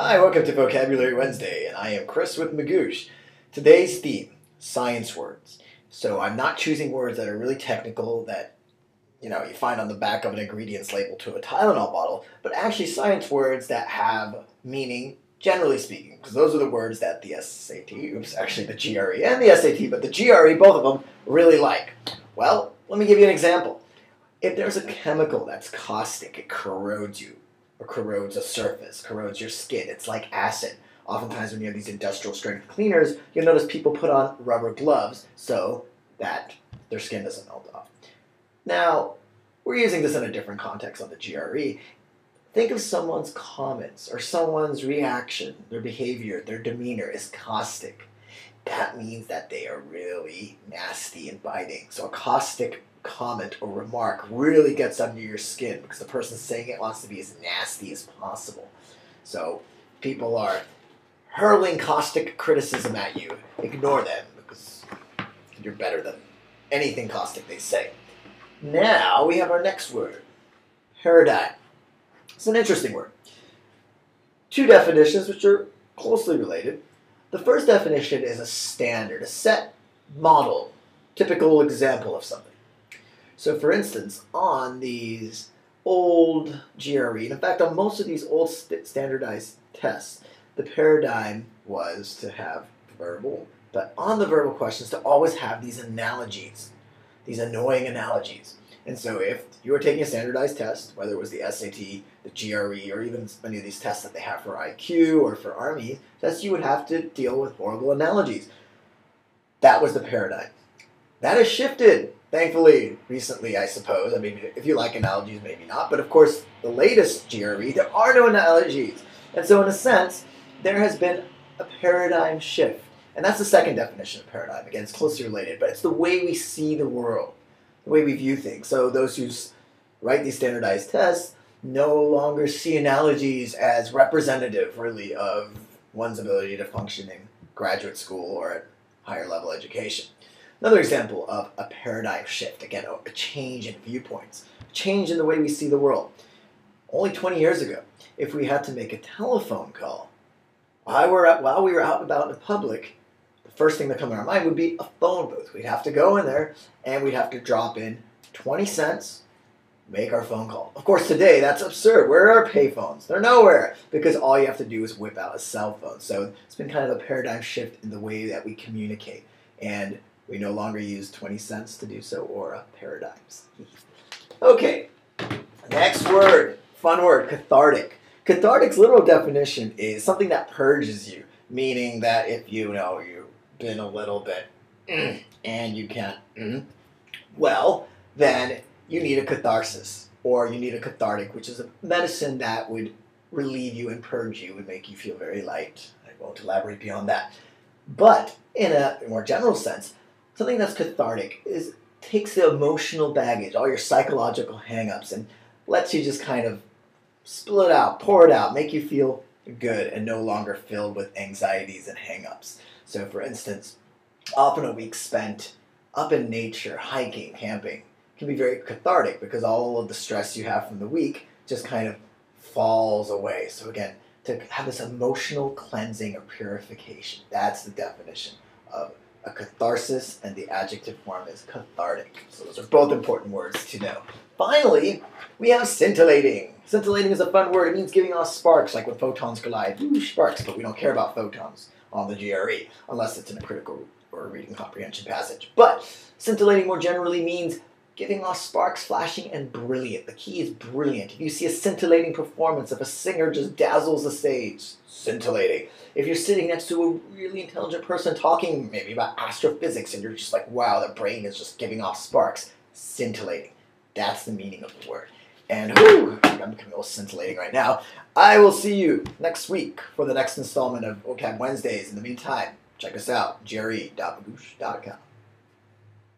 Hi, welcome to Vocabulary Wednesday, and I am Chris with Magoosh. Today's theme, science words. So I'm not choosing words that are really technical that, you know, you find on the back of an ingredients label to a Tylenol bottle, but actually science words that have meaning, generally speaking, because those are the words that the SAT, actually the GRE and the SAT, but the GRE, both of them, really like. Well, let me give you an example. If there's a chemical that's caustic, it corrodes you. Or corrodes a surface, corrodes your skin. It's like acid. Oftentimes when you have these industrial strength cleaners, you'll notice people put on rubber gloves so that their skin doesn't melt off. Now, we're using this in a different context on the GRE. Think of someone's comments or someone's reaction, their behavior, their demeanor is caustic. That means that they are really nasty and biting. So a caustic comment or remark really gets under your skin because the person saying it wants to be as nasty as possible. So people are hurling caustic criticism at you. Ignore them because you're better than anything caustic they say. Now we have our next word, paradigm. It's an interesting word. Two definitions which are closely related. The first definition is a standard, a set model, typical example of something. So for instance, on these old GRE, and in fact on most of these old standardized tests, the paradigm was to have verbal, but on the verbal questions to always have these analogies, these annoying analogies. And so if you were taking a standardized test, whether it was the SAT, the GRE, or even many of these tests that they have for IQ or for Army, that's you would have to deal with horrible analogies. That was the paradigm. That has shifted. Thankfully, recently, I suppose. I mean, if you like analogies, maybe not. But of course, the latest GRE, there are no analogies. And so in a sense, there has been a paradigm shift. And that's the second definition of paradigm. Again, it's closely related, but it's the way we see the world, the way we view things. So those who write these standardized tests no longer see analogies as representative, really, of one's ability to function in graduate school or at higher level education. Another example of a paradigm shift, again, a change in viewpoints, a change in the way we see the world. Only 20 years ago, if we had to make a telephone call, while we were out and about in public, the first thing that comes to our mind would be a phone booth. We'd have to go in there and we'd have to drop in 20 cents, make our phone call. Of course, today, that's absurd. Where are pay phones? They're nowhere because all you have to do is whip out a cell phone. So it's been kind of a paradigm shift in the way that we communicate. And we no longer use 20 cents to do so, or paradigms. Okay, next word, fun word, cathartic. Cathartic's literal definition is something that purges you, meaning that if you've been a little bit and you can't, well, then you need a catharsis, or you need a cathartic, which is a medicine that would relieve you and purge you and make you feel very light. I won't elaborate beyond that. But in a more general sense, something that's cathartic is takes the emotional baggage, all your psychological hang-ups, and lets you just kind of spill it out, pour it out, make you feel good and no longer filled with anxieties and hang-ups. So for instance, often a week spent up in nature, hiking, camping, can be very cathartic because all of the stress you have from the week just kind of falls away. So again, to have this emotional cleansing or purification, that's the definition of a catharsis, and the adjective form is cathartic. So those are both important words to know. Finally, we have scintillating. Scintillating is a fun word. It means giving off sparks, like when photons collide. Ooh, sparks, but we don't care about photons on the GRE, unless it's in a critical or reading comprehension passage. But scintillating more generally means giving off sparks, flashing, and brilliant. The key is brilliant. If you see a scintillating performance, if a singer just dazzles the stage, scintillating. If you're sitting next to a really intelligent person talking maybe about astrophysics and you're just like, wow, the brain is just giving off sparks, scintillating. That's the meaning of the word. And whew, I'm becoming a little scintillating right now. I will see you next week for the next installment of vocab Wednesdays. In the meantime, check us out, GRE.magoosh.com.